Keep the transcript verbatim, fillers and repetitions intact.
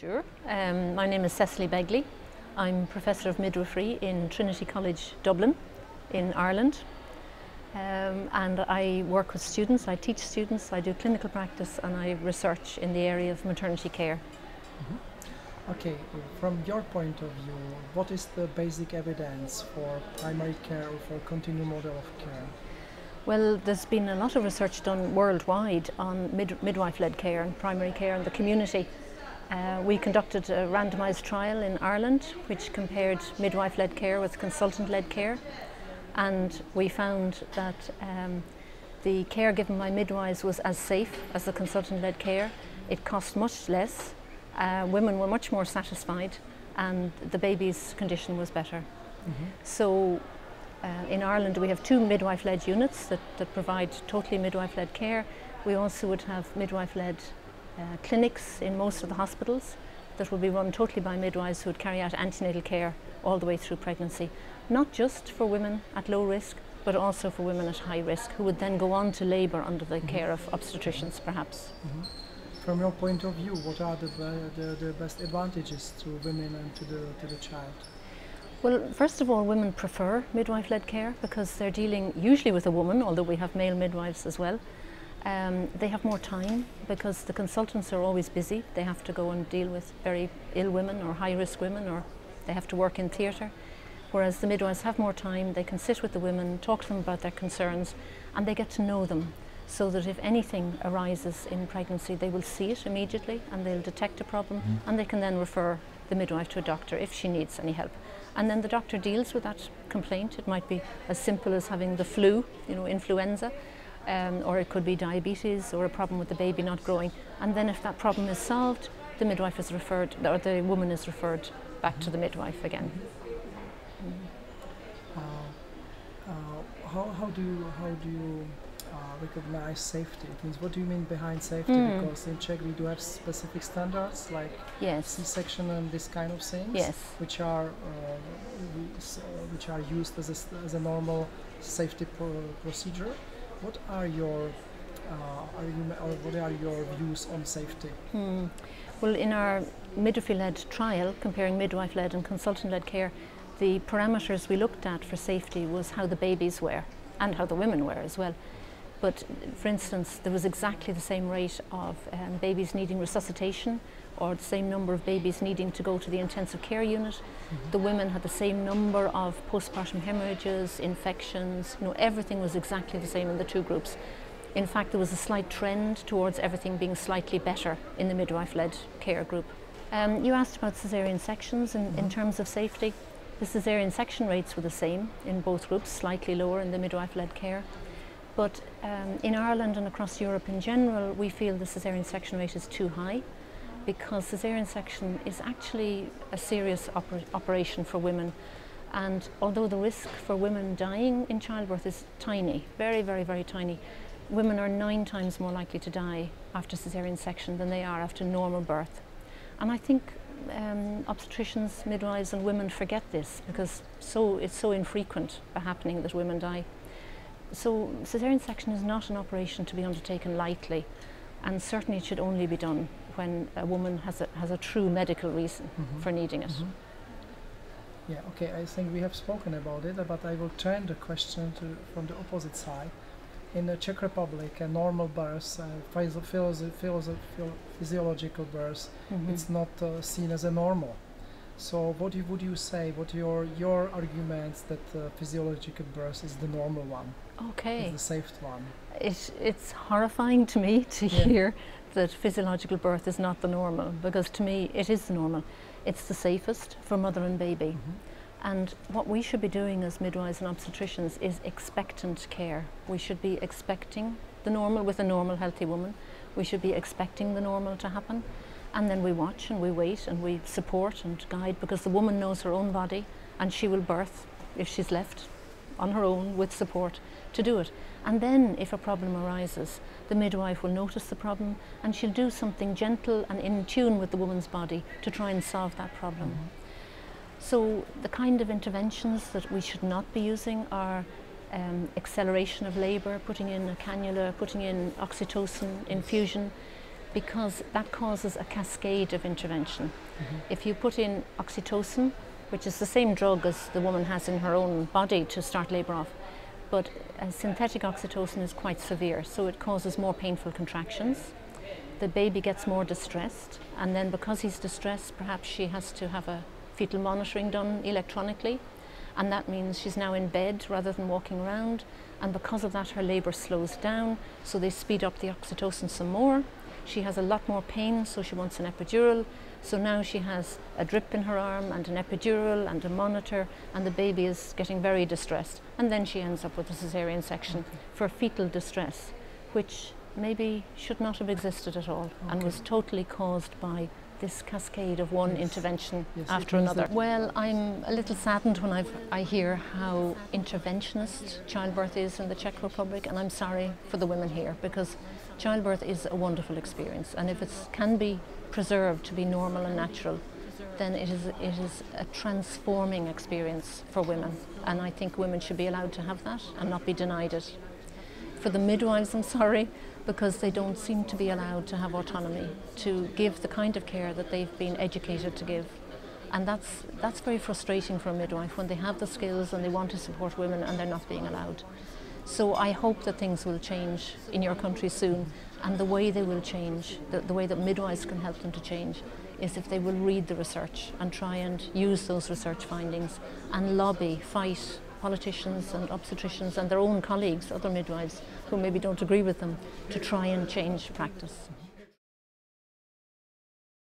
Sure. Um, my name is Cecily Begley. I'm Professor of Midwifery in Trinity College Dublin in Ireland. Um, and I work with students, I teach students, I do clinical practice, and I research in the area of maternity care. Mm-hmm. Okay, from your point of view, what is the basic evidence for primary care or for continuum model of care? Well, there's been a lot of research done worldwide on mid midwife-led care and primary care in the community. Uh, we conducted a randomised trial in Ireland which compared midwife-led care with consultant-led care, and we found that um, the care given by midwives was as safe as the consultant-led care. It cost much less, uh, women were much more satisfied, and the baby's condition was better. Mm-hmm. So uh, in Ireland we have two midwife-led units that, that provide totally midwife-led care. We also would have midwife-led uh, clinics in most of the hospitals that would be run totally by midwives who would carry out antenatal care all the way through pregnancy. Not just for women at low risk, but also for women at high risk, who would then go on to labour under the mm-hmm. care of obstetricians, perhaps. Mm-hmm. From your point of view, what are the, the, the best advantages to women and to the, to the child? Well, first of all, women prefer midwife-led care because they're dealing usually with a woman, although we have male midwives as well. Um, they have more time because the consultants are always busy. They have to go and deal with very ill women or high-risk women, or they have to work in theatre. Whereas the midwives have more time, they can sit with the women, talk to them about their concerns, and they get to know them, so that if anything arises in pregnancy, they will see it immediately and they'll detect a problem, mm-hmm. and they can then refer the midwife to a doctor if she needs any help. And then the doctor deals with that complaint. It might be as simple as having the flu, you know, influenza, um, or it could be diabetes or a problem with the baby not growing. And then if that problem is solved, the midwife is referred, or the woman is referred back mm-hmm. to the midwife again. Uh, uh, how, how do you, how do you uh, recognize safety? It means, what do you mean behind safety? Mm. Because in Czech we do have specific standards like yes. C-section and this kind of things, yes. which are uh, which are used as a, as a normal safety pro procedure. What are your uh, are you, or what are your views on safety? Mm. Well, in our midwifery-led trial, comparing midwife-led and consultant-led care, the parameters we looked at for safety was how the babies were and how the women were as well. But for instance, there was exactly the same rate of um, babies needing resuscitation, or the same number of babies needing to go to the intensive care unit. Mm-hmm. The women had the same number of postpartum hemorrhages, infections, you know, everything was exactly the same in the two groups. In fact, there was a slight trend towards everything being slightly better in the midwife-led care group. Um, you asked about cesarean sections in, mm-hmm. in terms of safety. The cesarean section rates were the same in both groups, slightly lower in the midwife-led care. But um, in Ireland and across Europe in general, we feel the cesarean section rate is too high, because cesarean section is actually a serious oper operation for women. And although the risk for women dying in childbirth is tiny, very, very, very tiny, women are nine times more likely to die after cesarean section than they are after normal birth. And I think Um, obstetricians, midwives and women forget this, because so it's so infrequent a happening that women die. So cesarean section is not an operation to be undertaken lightly, and certainly it should only be done when a woman has a, has a true medical reason mm-hmm. for needing it. Mm-hmm. Yeah, okay, I think we have spoken about it, but I will turn the question to, from the opposite side. In the Czech Republic, a normal birth, uh, physio physio physio physiological birth, mm-hmm. it's not uh, seen as a normal. So what you, would you say, what your your arguments that uh, physiological birth is the normal one, okay. is the safe one? It, it's horrifying to me to yeah. hear that physiological birth is not the normal, because to me it is the normal. It's the safest for mother and baby. Mm-hmm. And what we should be doing as midwives and obstetricians is expectant care. We should be expecting the normal with a normal healthy woman. We should be expecting the normal to happen. And then we watch and we wait and we support and guide, because the woman knows her own body and she will birth, if she's left on her own with support, to do it. And then if a problem arises, the midwife will notice the problem and she'll do something gentle and in tune with the woman's body to try and solve that problem. Mm-hmm. So the kind of interventions that we should not be using are um, acceleration of labour, putting in a cannula, putting in oxytocin infusion, because that causes a cascade of intervention. Mm-hmm. If you put in oxytocin, which is the same drug as the woman has in her own body to start labour off, but uh, synthetic oxytocin is quite severe, so it causes more painful contractions. The baby gets more distressed, and then because he's distressed, perhaps she has to have a fetal monitoring done electronically, and that means she's now in bed rather than walking around, and because of that her labour slows down, so they speed up the oxytocin some more. She has a lot more pain, so she wants an epidural. So now she has a drip in her arm and an epidural and a monitor, and the baby is getting very distressed. And then she ends up with a cesarean section okay. for fetal distress, which maybe should not have existed at all okay. and was totally caused by this cascade of one yes. intervention yes, after another. Well, I'm a little saddened when I've, I hear how interventionist childbirth is in the Czech Republic, and I'm sorry for the women here, because childbirth is a wonderful experience, and if it can be preserved to be normal and natural, then it is, it is a transforming experience for women, and I think women should be allowed to have that and not be denied it. For the midwives, I'm sorry, because they don't seem to be allowed to have autonomy to give the kind of care that they've been educated to give. And that's, that's very frustrating for a midwife when they have the skills and they want to support women and they're not being allowed. So I hope that things will change in your country soon, and the way they will change, the, the way that midwives can help them to change, is if they will read the research and try and use those research findings and lobby, fight politicians and obstetricians and their own colleagues, other midwives, who maybe don't agree with them, to try and change practice.